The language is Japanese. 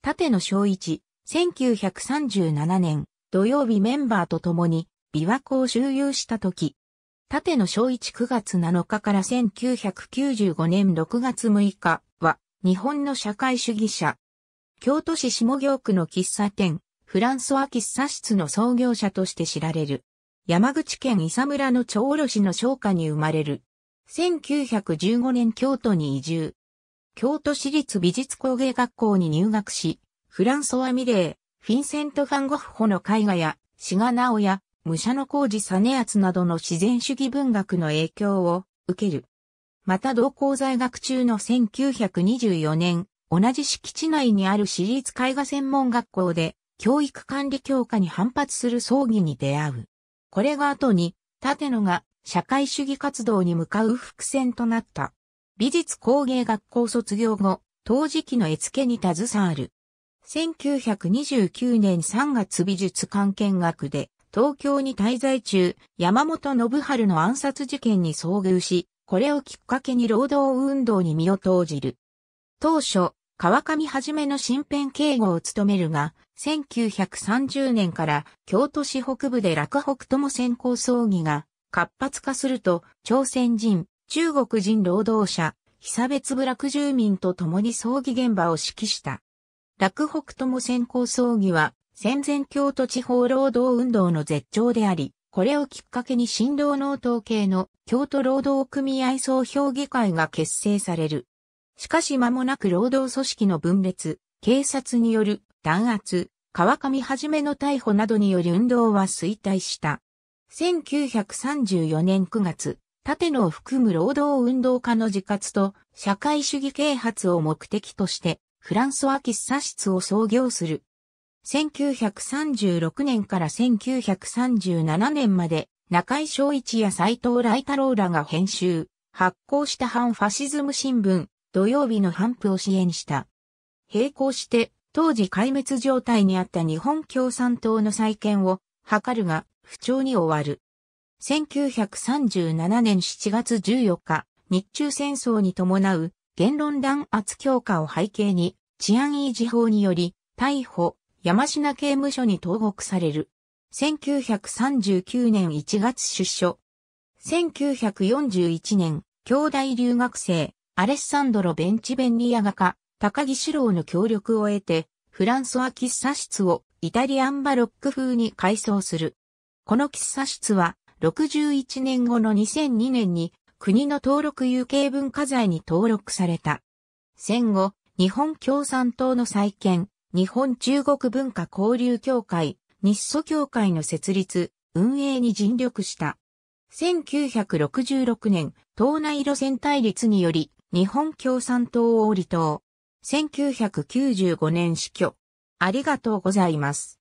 立野章一、1937年、土曜日メンバーと共に、琵琶湖を周遊した時。立野章一9月7日から1995年6月6日は、日本の社会主義者。京都市下京区の喫茶店、フランソワ喫茶室の創業者として知られる。山口県伊佐村の町卸の商家に生まれる。1915年京都に移住。京都市立美術工芸学校に入学し、フランソワ・ミレー、フィンセント・ファン・ゴッホの絵画や、志賀直哉、武者小路実篤などの自然主義文学の影響を受ける。また同校在学中の1924年、同じ敷地内にある市立絵画専門学校で、教育管理強化に反発する騒ぎに出会う。これが後に、立野が社会主義活動に向かう伏線となった。美術工芸学校卒業後、陶磁器の絵付けに携わる。1929年3月美術館見学で、東京に滞在中、山本信春の暗殺事件に遭遇し、これをきっかけに労働運動に身を投じる。当初、川上一の身辺警護を務めるが、1930年から京都市北部で洛北友戦功争議が活発化すると、朝鮮人、中国人労働者、被差別部落住民と共に争議現場を指揮した。洛北友戦功争議は、戦前京都地方労働運動の絶頂であり、これをきっかけに新労農党系の京都労働組合総評議会が結成される。しかし間もなく労働組織の分裂、警察による弾圧、川上一の逮捕などにより運動は衰退した。1934年9月、立野を含む労働運動家の自活と社会主義啓発を目的として、フランソワ喫茶室を創業する。1936年から1937年まで、中井正一や斎藤来太郎らが編集、発行した反ファシズム新聞。土曜日の反布を支援した。並行して、当時壊滅状態にあった日本共産党の再建を図るが、不調に終わる。1937年7月14日、日中戦争に伴う言論弾圧強化を背景に、治安維持法により、逮捕、山科刑務所に投獄される。1939年1月出所。1941年、京大留学生。アレッサンドロ・ベンチベンリア画家、高木四郎の協力を得て、フランソワ喫茶室をイタリアンバロック風に改装する。この喫茶室は、61年後の2002年に国の登録有形文化財に登録された。戦後、日本共産党の再建、日本中国文化交流協会、日ソ協会の設立、運営に尽力した。1966年、党内路線対立により、日本共産党を離党。1995年死去。ありがとうございます。